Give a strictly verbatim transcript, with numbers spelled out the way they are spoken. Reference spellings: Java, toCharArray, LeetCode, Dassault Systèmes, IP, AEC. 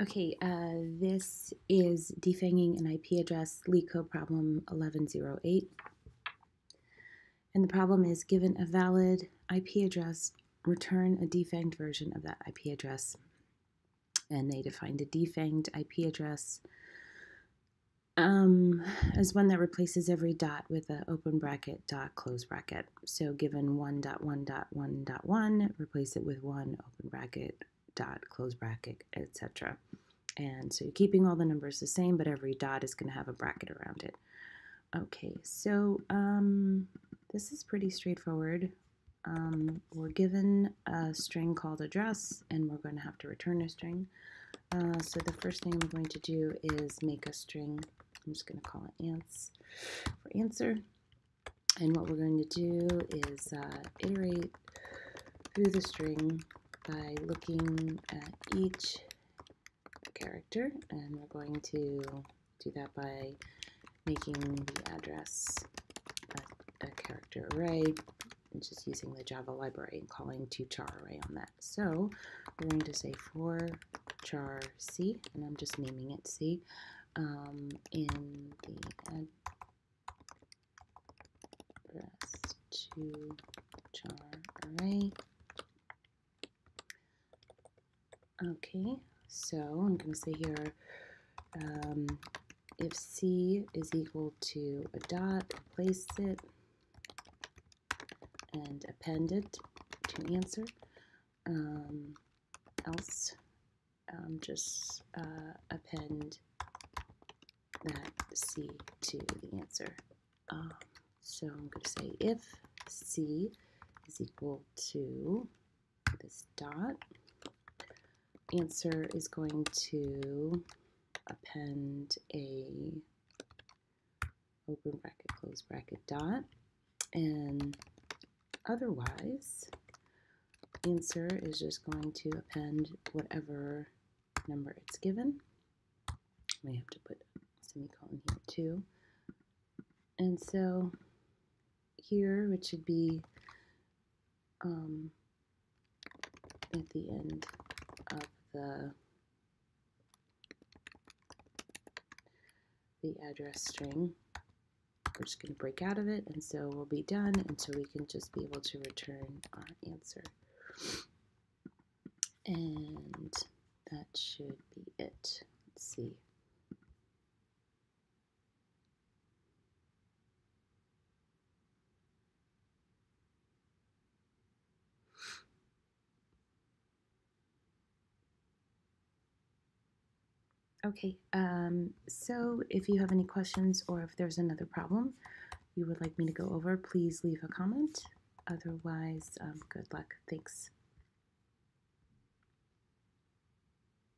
Okay, uh, this is defanging an I P address, LeetCode problem eleven oh eight. And the problem is, given a valid I P address, return a defanged version of that I P address. And they defined a defanged I P address um, as one that replaces every dot with an open bracket, dot, close bracket. So given one dot one dot one dot one, replace it with one, open bracket, dot, close bracket, et cetera. And so you're keeping all the numbers the same, but every dot is going to have a bracket around it. Okay, so um, this is pretty straightforward. Um, we're given a string called address, and we're going to have to return a string. Uh, so the first thing we're going to do is make a string. I'm just going to call it ants for answer. And what we're going to do is uh, iterate through the string by looking at each character, and we're going to do that by making the address a, a character array, and just using the Java library and calling toChar array on that. So we're going to say for char c, and I'm just naming it c, um, in the address to char array. Okay, so I'm going to say here, um, if C is equal to a dot, replace it and append it to answer. Um, else, um, just uh, append that C to the answer. Um, so I'm going to say if C is equal to this dot, answer is going to append a open bracket, close bracket, dot, and otherwise answer is just going to append whatever number it's given. We have to put a semicolon here too. And so here it should be um, at the end of the the address string. We're just going to break out of it, and so we'll be done, and so we can just be able to return our answer. And that should be it. Let's see. Okay, um, so if you have any questions or if there's another problem you would like me to go over, please leave a comment. Otherwise, um, good luck. Thanks.